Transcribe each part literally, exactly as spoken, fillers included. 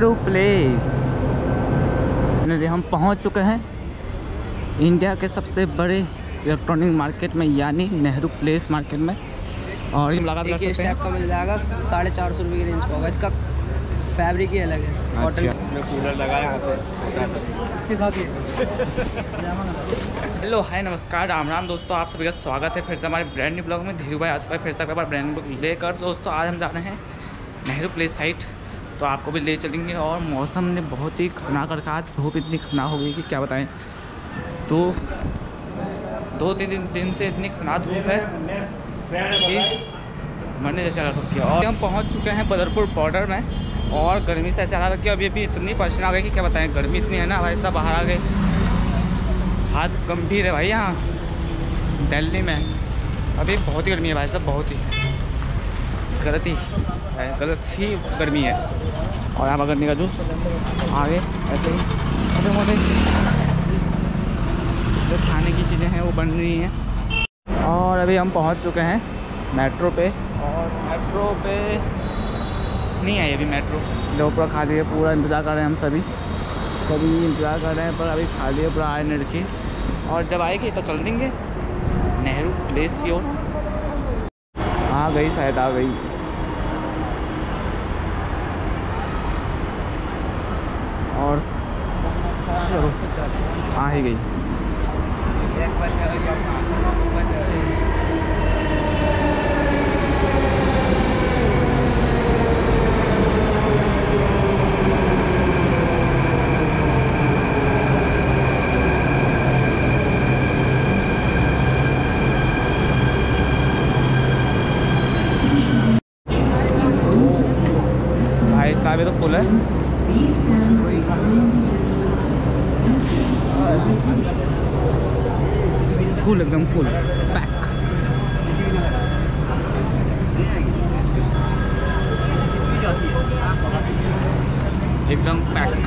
Nehru place. हम पहुंच चुके हैं इंडिया के सबसे बड़े इलेक्ट्रॉनिक मार्केट में यानी नेहरू प्लेस मार्केट में। और ये लगा एक स्टेप का मिल जाएगा साढ़े चार सौ रुपये की रेंज का होगा। इसका फैब्रिक ही अलग है। कॉटन में कूलर लगा है। हेलो हाय नमस्कार राम राम दोस्तों, आप सभी का स्वागत है फिर से हमारे ब्रांड न्यू ब्लॉग में। धीरू भाई आ चुका है फिर से एक बार ब्रांड न्यू ब्लॉग लेकर। दोस्तों आज हम जा रहे हैं नेहरू प्लेस साइट, तो आपको भी ले चलेंगे। और मौसम ने बहुत ही खना कर रखा, धूप इतनी खना हो गई कि क्या बताएं। तो दो तीन दिन दिन से इतनी खना धूप है मरने जैसा हालत किया। और हम पहुंच चुके हैं बदरपुर बॉर्डर में और गर्मी से ऐसे हालत किया। अभी अभी इतनी पसीना आ गई कि क्या बताएं। गर्मी इतनी है ना भाई साहब, बाहर आ गए हाथ गंभीर है भाई। यहाँ दिल्ली में अभी बहुत ही गर्मी है भाई साहब, बहुत ही गलत ही गलत ही गर्मी है। और यहाँ पकड़ने का जूस आगे ऐसे ही छोटे मोटे जो खाने की चीज़ें हैं वो बन रही हैं। और अभी हम पहुंच चुके हैं मेट्रो पे। और मेट्रो पे नहीं आई अभी मेट्रो, जो पूरा खाली है। पूरा इंतज़ार कर रहे हैं हम सभी सभी इंतज़ार कर रहे हैं, पर अभी खाली है पूरा। आए नहीं रखी और जब आएगी तो चल देंगे नेहरू प्लेस की ओर। आ गई शायद, आ गई। और चलो आ ही गई। भाई साहब ये तो फुल है, फुल एकदम फुल पैक। एकदम पैक।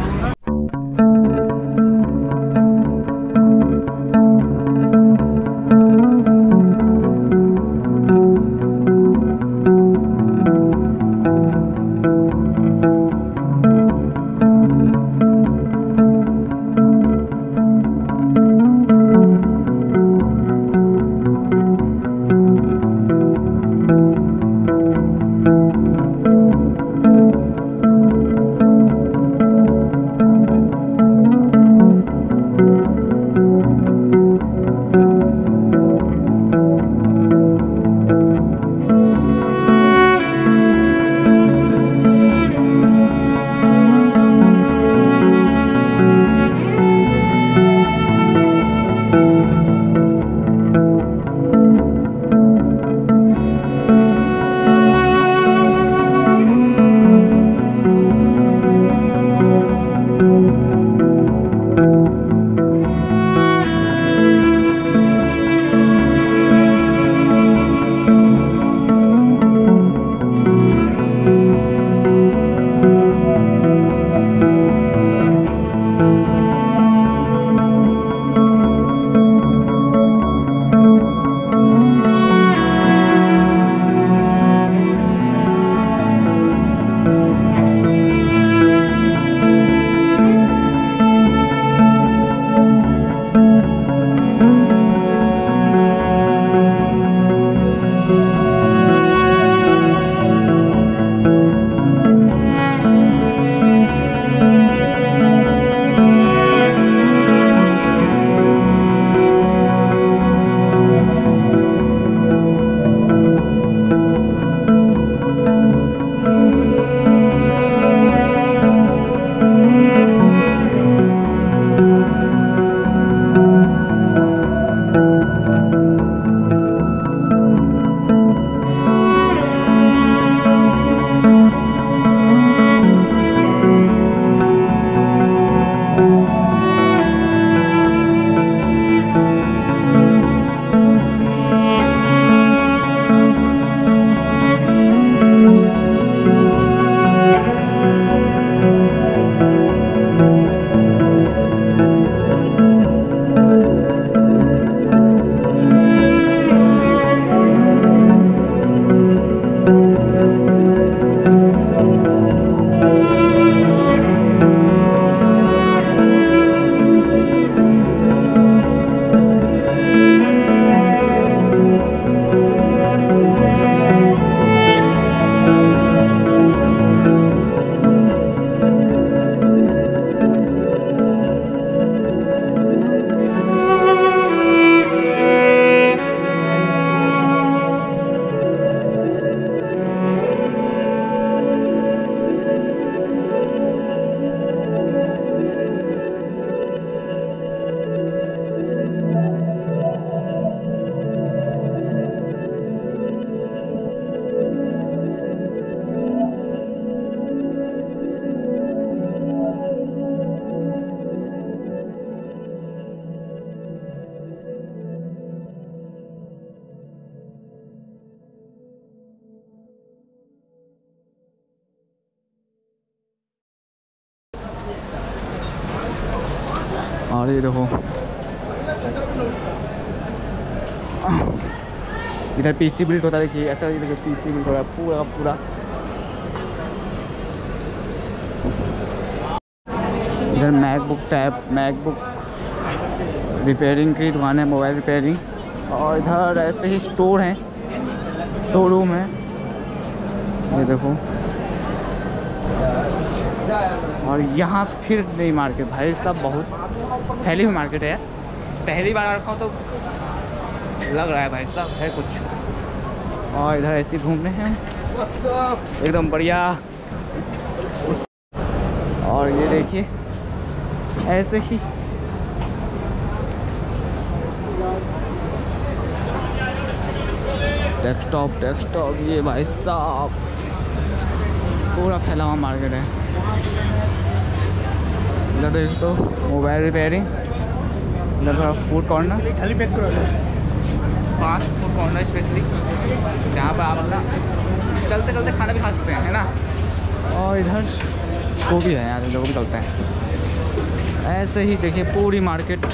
आ रही रहो। इधर पीसी बिल्ड होता देखिए, ऐसा इधर पीसी बिल्ड हो रहा है पूरा पूरा। इधर मैकबुक टैब मैकबुक रिपेयरिंग की दुकान है, मोबाइल रिपेयरिंग। और इधर ऐसे ही स्टोर है, शोरूम है, ये देखो। और यहाँ फिर नई मार्केट, भाई साहब बहुत फैली हुई मार्केट है। पहली बार रखा तो लग रहा है भाई साहब है कुछ। और इधर ऐसे घूमने हैं एकदम बढ़िया। और ये देखिए ऐसे ही डेस्कटॉप डेस्कटॉप, ये भाई साहब पूरा फैला हुआ मार्केट है। इधर देखो तो मोबाइल रिपेयरिंग, इधर थोड़ा food corner, fast food corner specially, जहाँ पर आप अपना चलते चलते खाना भी खा सकते हैं, है ना। और इधर वो भी है यार, लोग भी चलते हैं। ऐसे ही देखिए पूरी मार्केट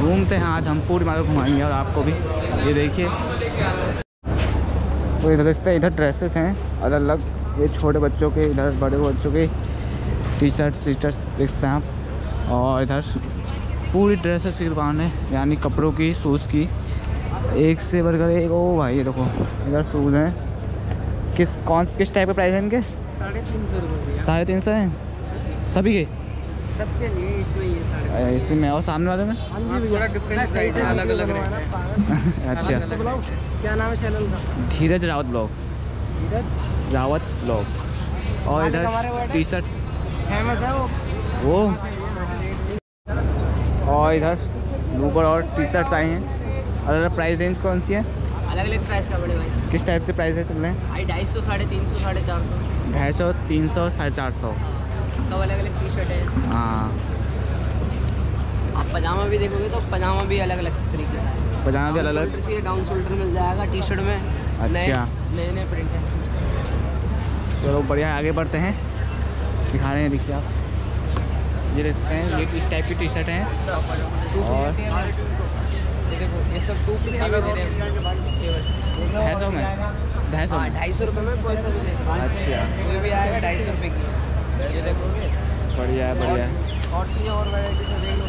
घूमते हैं। आज हम पूरी मार्केट घुमाएंगे और आपको भी। ये देखिए तो इधर देखते हैं, इधर ड्रेसेस हैं अलग अलग, ये छोटे बच्चों के, इधर बड़े बच्चों के टी शर्ट टी शर्ट देखते हैं आप। और इधर पूरी ड्रेसेस की दुकान है, यानी कपड़ों की, शूज़ की, एक से बढ़कर एक। ओ भाई ये देखो इधर शूज़ हैं। किस कौन किस टाइप के प्राइस हैं इनके? साढ़े तीन सौ रुपये साढ़े तीन सौ हैं सभी के सबके लिए इसमें ये इसी में। और सामने वाले में थोड़ा डिफरेंट साइज है, अलग अलग है। अच्छा, क्या नाम है चैनल का? Dheeraj Rawat blog, Dheeraj Rawat blog. और इधर टी शर्ट फेमस है वो। और इधर लूपर और टी शर्ट्स आए हैं। अलग अलग प्राइस रेंज कौन सी है? अलग अलग प्राइस का बड़े भाई। किस टाइप से प्राइस है चल रहे हैं भाई? ढाई सौ, साढ़े तीन सौ, साढ़े चार सौ, ढाई सौ, तीन सौ, साढ़े चार सौ, सब अलग अलग टी शर्ट है। हाँ, आप पजामा भी देखोगे तो पजामा भी अलग अलग तरीके का, पजामा भी अलग अलग चाहिए। डाउन शोल्डर मिल जाएगा टी शर्ट में। अच्छा, नए नए प्रिंट है। चलो बढ़िया, आगे बढ़ते हैं, दिखा रहे हैं। देखिए आप ये देखते हैं, ये किस टाइप की टी शर्ट है। और देखो ये सब टू फ्री में दे रहे हैं, ढाई सौ ढाई सौ रुपये में कोई सा भी। अच्छा, ये भी आएगा ढाई सौ रुपये की, ये देखोगे। बढ़िया है, बढ़िया है। और चीज़ें और वैरायटी से देख लो,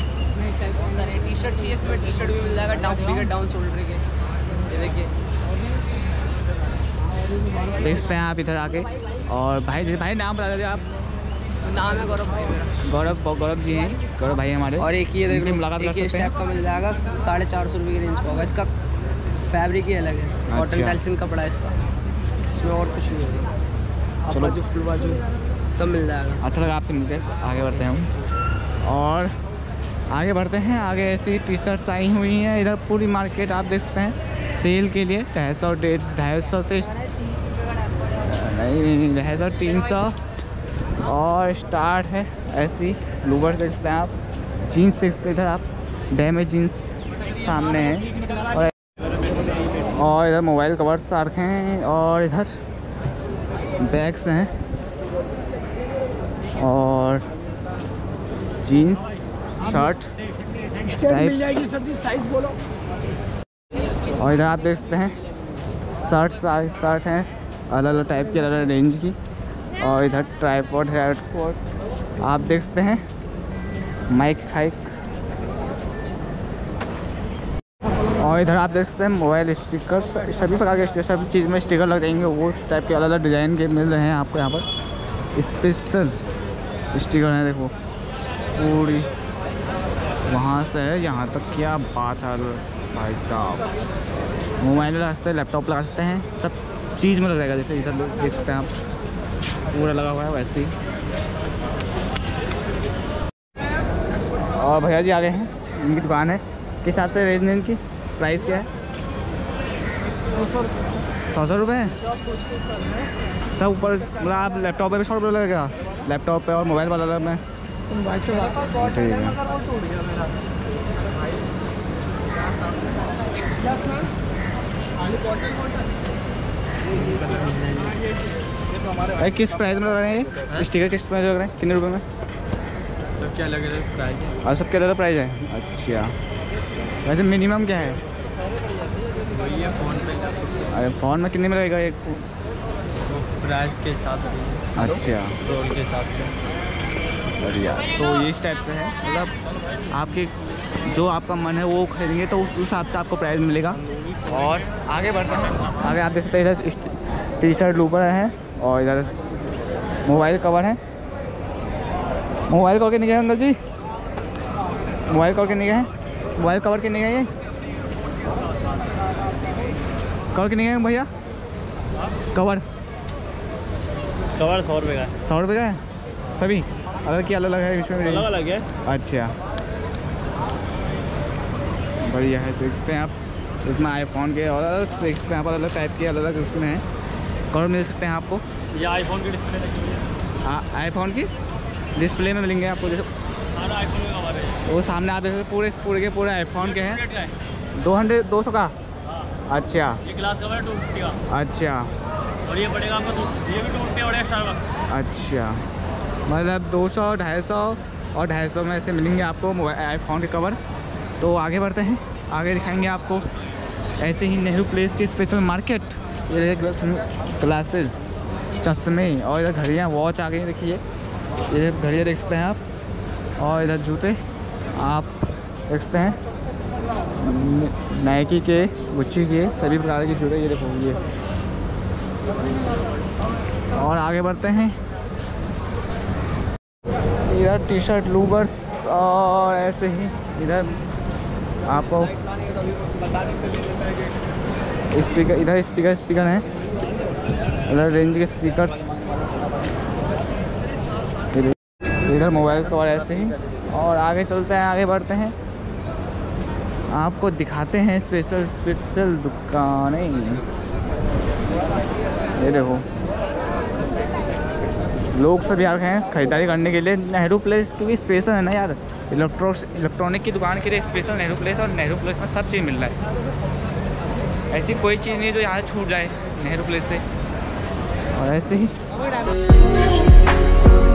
सारे टी शर्ट चाहिए। इसमें टी शर्ट भी मिल जाएगा डाउन बिगर डाउन शोल्डर के, ये देखिए। देखते हैं आप इधर आके। और भाई भाई नाम बता दीजिए आप। नाम है गौरव भाई मेरा, गौरव गौरव जी हैं, गौरव भाई हमारे। और एक ये देख लो मुलाकात का स्टैप का मिल जाएगा, साढ़े चार सौ रुपये की रेंज का होगा। इसका फैब्रिक ही अलग है, कॉटन टैल्सिन कपड़ा है इसका, इसमें और कुछ नहीं होगा। आप बाजू फुल बाजू सब मिल जाएगा। अच्छा लगा आपसे मिलकर, आगे बढ़ते हैं हम। और आगे बढ़ते हैं, आगे ऐसी टी शर्ट्स आई हुई हैं। इधर पूरी मार्केट आप देख सकते हैं सेल के लिए। ढाई सौ डेढ़ ढाई सौ से नहीं नहीं ढाई सौ तीन सौ और स्टार्ट है। ऐसी लूवर देखते हैं आप, जीन्स देखते हैं इधर आप, डैमेज जीन्स सामने हैं। और और इधर मोबाइल कवर्स आ रखे हैं। और इधर बैग्स हैं और जीन्स शर्ट मिल जाएगी, सब्जी साइज बोलो। और इधर आप देख सकते हैं शर्ट शर्ट हैं अलग अलग टाइप की, अलग अलग रेंज की। और इधर ट्राईपॉड हेडफोन आप देख सकते हैं, माइक हाइक। और इधर आप देख सकते हैं मोबाइल स्टिकर, सभी प्रकार के स्टिकर, सभी चीज़ में स्टिकर लग जाएंगे। वो उस टाइप के अलग अलग डिज़ाइन के मिल रहे हैं आपको। यहाँ पर स्पेशल स्टिकर है, देखो पूरी वहाँ से है यहाँ तक। क्या बात है भाई साहब, मोबाइल लगा सकते हैं, लैपटॉप लगा सकते हैं, सब चीज़ में लग जाएगा। जैसे इधर देख सकते हैं आप पूरा लगा हुआ है वैसे ही। और भैया जी आ गए हैं, इनकी दुकान है। किस हिसाब से रेंज इनकी प्राइस क्या है? सौ सौ रुपये सब ऊपर। मतलब आप लैपटॉप पे भी सौ रुपये लगेगा, लैपटॉप पे और मोबाइल वाला में। ठीक है, अरे किस प्राइस में लग रहे हैं ये स्टिकर? किस प्राइस लग रहे हैं, कितने रुपए में? सबके अलग अलग प्राइस है। और सबके अलग अलग प्राइस है। अच्छा वैसे मिनिमम क्या है? वही है फ़ोन पे। अरे फ़ोन में कितने में रहेगा एक? तो प्राइस के हिसाब से। अच्छा रोल के हिसाब से। बढ़िया। तो ये इस टाइप से है, मतलब आपके जो आपका मन है वो खरीदेंगे तो उस हिसाब से आपको प्राइस मिलेगा। और आगे बढ़ते हैं, आगे आप देख सकते हैं इधर टी शर्ट लूपर है और इधर मोबाइल कवर है। मोबाइल कवर के निकले अंकल जी, मोबाइल कवर के निकले हैं, मोबाइल कवर के निकले ये कवर के निकले भैया कवर कवर सौ रुपये का। सौ रुपये का है सभी अलग की अलग अलग है इसमें अलग अलग है। अच्छा बढ़िया है। देखते हैं आप इसमें आईफोन के और अलग देखते हैं आप अलग टाइप के अलग अलग उसमें हैं कवर मिल सकते हैं आपको। ये आईफोन की डिस्प्ले में आईफोन की डिस्प्ले में मिलेंगे आपको जैसे वो सामने आप जैसे पूरे पूरे के पूरे आईफोन के हैं। दो हंड्रेड दो सौ का। अच्छा ये ग्लास कवर है टू फिफ्टी का। अच्छा और ये पड़ेगा आपको ये भी टू फिफ्टी और एक्स्ट्रा का। अच्छा मतलब दो सौ ढाई सौ और ढाई सौ में ऐसे मिलेंगे आपको मोबाइल आईफोन के कवर। तो आगे बढ़ते हैं, आगे दिखाएंगे आपको ऐसे ही नेहरू प्लेस की स्पेशल मार्केट। ये ग्लासेस चश्मे और इधर घड़ियाँ वॉच आ गई देखिए, ये घड़ियाँ देख सकते हैं आप। और इधर जूते आप देख सकते हैं नाइकी के गुच्ची के सभी प्रकार के जूते ये देखो ये। और आगे बढ़ते हैं, इधर टी शर्ट लूवर्स और ऐसे ही इधर आपको स्पीकर, इधर स्पीकर स्पीकर हैं, इधर रेंज के स्पीकर, इधर मोबाइल कवर ऐसे ही। और आगे चलते हैं, आगे बढ़ते हैं, आपको दिखाते हैं स्पेशल स्पेशल दुकानें। ये देखो लोग सब यार हैं खरीदारी करने के लिए। नेहरू प्लेस क्योंकि स्पेशल है ना यार, इलेक्ट्रॉक्स इलेक्ट्रॉनिक की दुकान के लिए स्पेशल नेहरू प्लेस। और नेहरू प्लेस में सब चीज़ मिल रहा है, ऐसी कोई चीज़ नहीं जो यहाँ छूट जाए नेहरू प्लेस से। और ऐसे ही